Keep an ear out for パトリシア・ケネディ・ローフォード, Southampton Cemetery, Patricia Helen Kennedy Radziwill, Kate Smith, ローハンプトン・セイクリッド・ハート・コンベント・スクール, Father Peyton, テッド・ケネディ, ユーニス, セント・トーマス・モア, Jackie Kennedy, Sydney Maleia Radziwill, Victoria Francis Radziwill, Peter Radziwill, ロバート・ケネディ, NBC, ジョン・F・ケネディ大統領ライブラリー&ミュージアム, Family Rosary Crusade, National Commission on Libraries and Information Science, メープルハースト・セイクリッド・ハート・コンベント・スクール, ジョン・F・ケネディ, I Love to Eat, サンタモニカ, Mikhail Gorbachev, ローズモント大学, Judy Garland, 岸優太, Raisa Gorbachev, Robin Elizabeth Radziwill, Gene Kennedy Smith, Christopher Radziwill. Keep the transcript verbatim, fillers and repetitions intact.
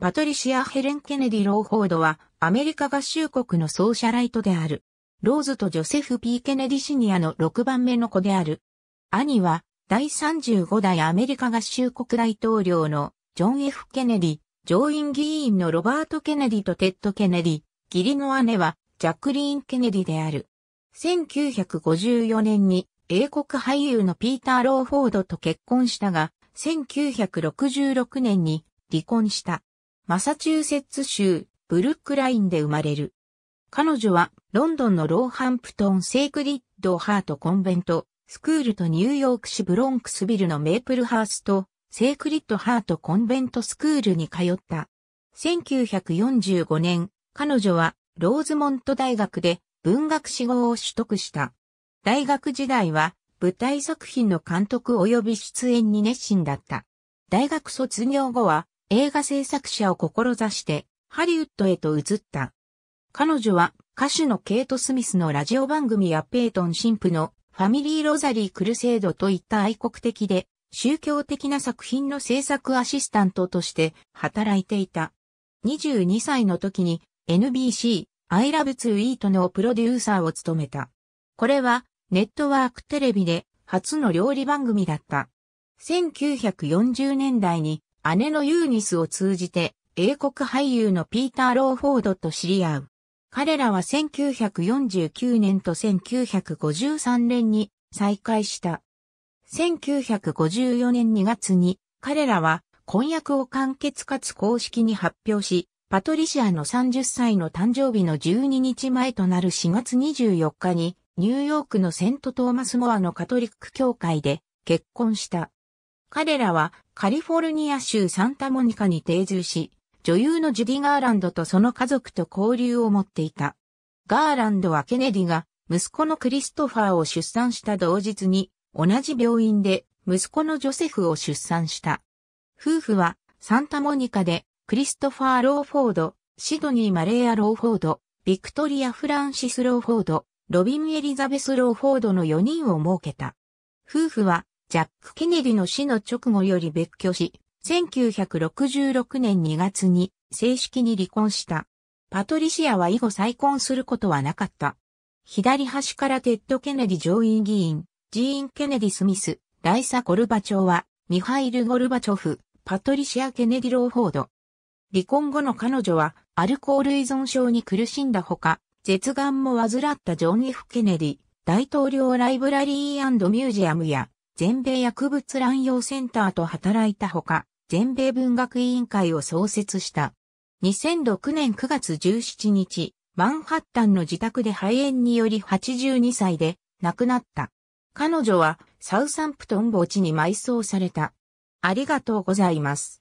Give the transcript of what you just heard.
パトリシア・ヘレン・ケネディ・ローフォードはアメリカ合衆国のソーシャライトである。ローズとジョセフ・ピー・ケネディ・シニアのろくばんめの子である。兄は第さんじゅうご代アメリカ合衆国大統領のジョン・ F ・ケネディ、上院議員のロバート・ケネディとテッド・ケネディ、義理の姉はジャクリーン・ケネディである。せんきゅうひゃくごじゅうよねんに英国俳優のピーター・ローフォードと結婚したが、せんきゅうひゃくろくじゅうろくねんに離婚した。マサチューセッツ州ブルックラインで生まれる。彼女はロンドンのローハンプトンセークリッドハートコンベントスクールとニューヨーク市ブロンクスビルのメープルハーストセークリッドハートコンベントスクールに通った。せんきゅうひゃくよんじゅうごねん、彼女はローズモント大学で文学士号を取得した。大学時代は舞台作品の監督及び出演に熱心だった。大学卒業後は映画制作者を志してハリウッドへと移った。彼女は歌手のケイト・スミスのラジオ番組やペイトン神父のファミリー・ロザリー・クルセードといった愛国的で宗教的な作品の制作アシスタントとして働いていた。にじゅうにさいの時に エヌビーシー I Love to Eatのプロデューサーを務めた。これはネットワークテレビで初の料理番組だった。せんきゅうひゃくよんじゅうねんだいに姉のユーニスを通じて英国俳優のピーター・ローフォードと知り合う。彼らはせんきゅうひゃくよんじゅうきゅうねんとせんきゅうひゃくごじゅうさんねんに再会した。せんきゅうひゃくごじゅうよねんにがつに彼らは婚約を簡潔かつ公式に発表し、パトリシアのさんじゅっさいの誕生日のじゅうににちまえとなるしがつにじゅうよっかにニューヨークのセント・トーマス・モアのカトリック教会で結婚した。彼らはカリフォルニア州サンタモニカに定住し、女優のジュディ・ガーランドとその家族と交流を持っていた。ガーランドはケネディが息子のクリストファーを出産した同日に同じ病院で息子のジョセフを出産した。夫婦はサンタモニカでクリストファー・ローフォード、シドニー・マレーア・ローフォード、ビクトリア・フランシス・ローフォード、ロビン・エリザベス・ローフォードのよにんを設けた。夫婦はジャック・ケネディの死の直後より別居し、せんきゅうひゃくろくじゅうろくねんにがつに正式に離婚した。パトリシアは以後再婚することはなかった。左端からテッド・ケネディ上院議員、ジーン・ケネディ・スミス、ライサ・ゴルバチョウワ、ミハイル・ゴルバチョフ、パトリシア・ケネディ・ローフォード。離婚後の彼女はアルコール依存症に苦しんだほか、舌がんも患ったジョン・ F ・ケネディ、大統領ライブラリー&ミュージアムや全米薬物乱用センターと働いたほか、全米文学委員会を創設した。にせんろくねんくがつじゅうしちにち、マンハッタンの自宅で肺炎によりはちじゅうにさいで亡くなった。彼女はサウサンプトン墓地に埋葬された。ありがとうございます。